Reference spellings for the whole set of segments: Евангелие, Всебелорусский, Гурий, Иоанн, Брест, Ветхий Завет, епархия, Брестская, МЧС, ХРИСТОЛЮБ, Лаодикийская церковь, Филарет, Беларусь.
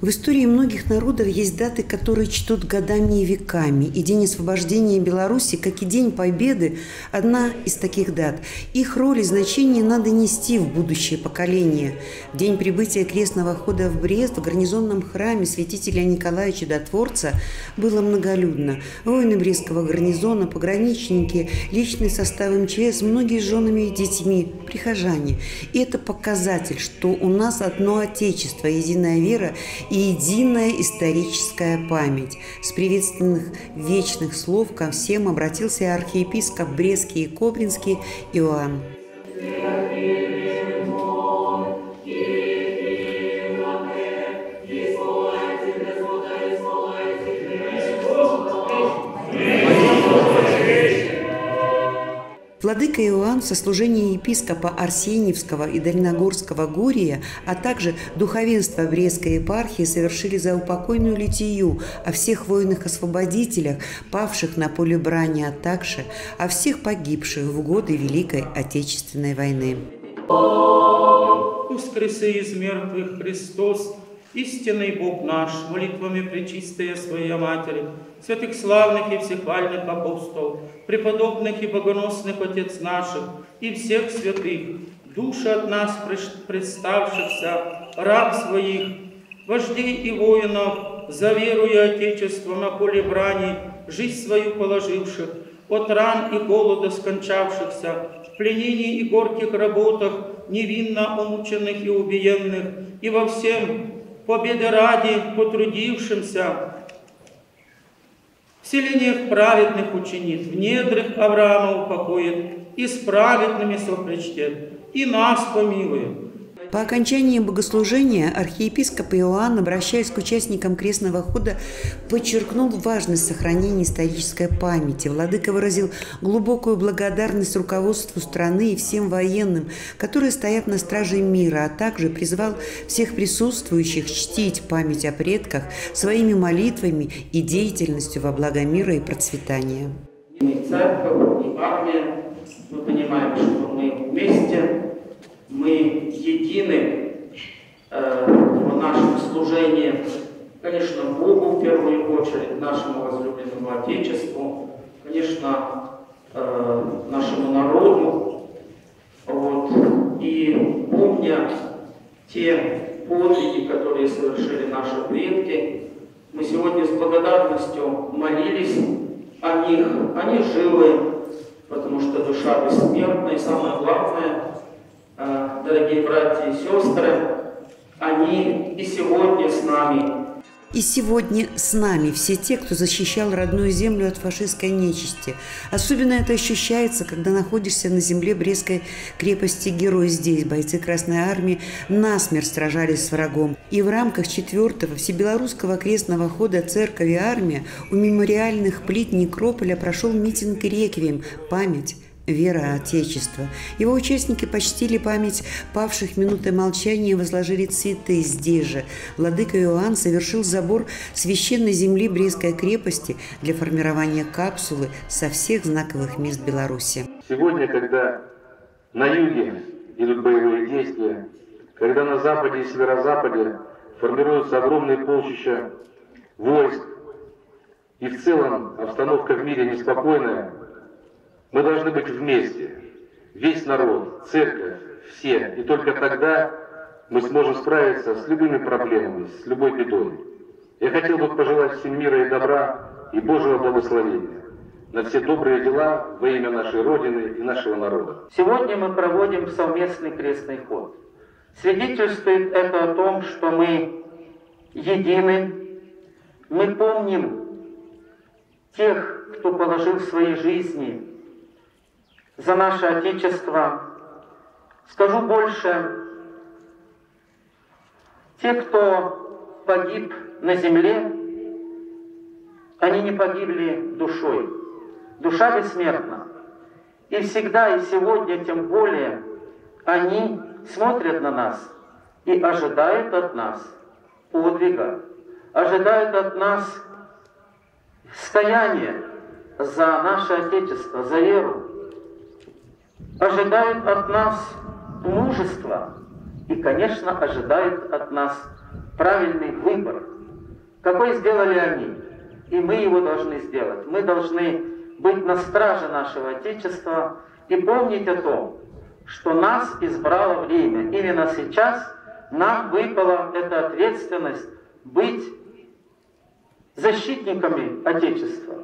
В истории многих народов есть даты, которые чтут годами и веками. И День освобождения Беларуси, как и День Победы, одна из таких дат. Их роль и значение надо нести в будущее поколение. В день прибытия крестного хода в Брест в гарнизонном храме святителя Николая Чудотворца было многолюдно. Воины Брестского гарнизона, пограничники, личный состав МЧС, многие с женами и детьми, прихожане. И это показатель, что у нас одно отечество, единая вера – и единая историческая память. С приветственных вечных слов ко всем обратился архиепископ Брестский и Кобринский Иоанн. Владыка Иоанн в сослужении епископа Арсеньевского и Дальногорского Гурия, а также духовенство Брестской епархии совершили заупокойную литию о всех воинах-освободителях, павших на поле брани, а также о всех погибших в годы Великой Отечественной войны. Воскресе из мертвых Христос, истинный Бог наш, молитвами пречистая Своя Матери, святых славных и всехвальных апостолов, преподобных и богоносных Отец наших и всех святых, души от нас представшихся, раб своих, вождей и воинов, за веру и Отечество на поле брани, жизнь свою положивших, от ран и голода скончавшихся, в пленении и горьких работах, невинно умученных и убиенных, и во всем победы ради потрудившимся, в селениях праведных учениц, в недрах Авраама упокоит, и с праведными сопричтет, и нас помилует. По окончании богослужения архиепископ Иоанн, обращаясь к участникам крестного хода, подчеркнул важность сохранения исторической памяти. Владыка выразил глубокую благодарность руководству страны и всем военным, которые стоят на страже мира, а также призвал всех присутствующих чтить память о предках своими молитвами и деятельностью во благо мира и процветания. И церковь, и армия, мы понимаем, что мы вместе. Мы едины в нашем служении, конечно, Богу в первую очередь, нашему возлюбленному Отечеству, конечно, нашему народу. Вот. И помня те подвиги, которые совершили наши предки, мы сегодня с благодарностью молились о них, они живы, потому что душа бессмертна, и самое главное, дорогие братья и сестры, они и сегодня с нами. И сегодня с нами все те, кто защищал родную землю от фашистской нечисти. Особенно это ощущается, когда находишься на земле Брестской крепости Герой. Здесь бойцы Красной Армии насмерть сражались с врагом. И в рамках 4-го Всебелорусского крестного хода «Церковь и армия» у мемориальных плит некрополя прошел митинг «Реквием. Память. Вера Отечества». Его участники почтили память павших минутой молчания и возложили цветы здесь же. Владыка Иоанн совершил забор священной земли Брестской крепости для формирования капсулы со всех знаковых мест Беларуси. Сегодня, когда на юге идут боевые действия, когда на западе и северо-западе формируются огромные полчища войск, и в целом обстановка в мире неспокойная, мы должны быть вместе, весь народ, церковь, все. И только тогда мы сможем справиться с любыми проблемами, с любой бедой. Я хотел бы пожелать всем мира и добра, и Божьего благословения на все добрые дела во имя нашей Родины и нашего народа. Сегодня мы проводим совместный крестный ход. Свидетельствует это о том, что мы едины, мы помним тех, кто положил свои жизни за наше Отечество. Скажу больше, те, кто погиб на земле, они не погибли душой. Душа бессмертна. И всегда, и сегодня, тем более, они смотрят на нас и ожидают от нас подвига, ожидают от нас стояния за наше Отечество, за веру. Ожидают от нас мужества и, конечно, ожидают от нас правильный выбор, какой сделали они, и мы его должны сделать. Мы должны быть на страже нашего Отечества и помнить о том, что нас избрало время. Именно сейчас нам выпала эта ответственность быть защитниками Отечества.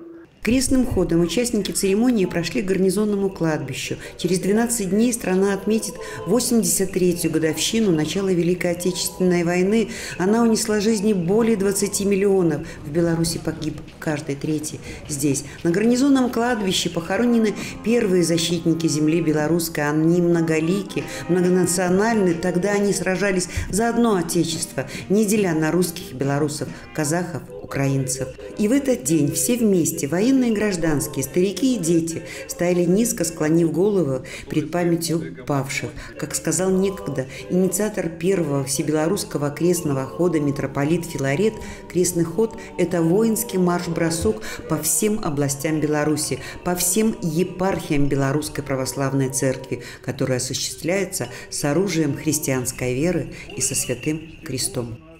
Крестным ходом участники церемонии прошли к гарнизонному кладбищу. Через 12 дней страна отметит 83-ю годовщину начала Великой Отечественной войны. Она унесла жизни более 20 миллионов. В Беларуси погиб каждый третий. Здесь, на гарнизонном кладбище, похоронены первые защитники земли белорусской. Они многолики, многонациональны. Тогда они сражались за одно отечество, не деля на русских, белорусов, казахов, украинцев. И в этот день все вместе, военные и гражданские, старики и дети, стояли низко, склонив голову пред памятью павших. Как сказал некогда инициатор первого всебелорусского крестного хода митрополит Филарет, крестный ход – это воинский марш-бросок по всем областям Беларуси, по всем епархиям Белорусской Православной Церкви, которая осуществляется с оружием христианской веры и со Святым Крестом.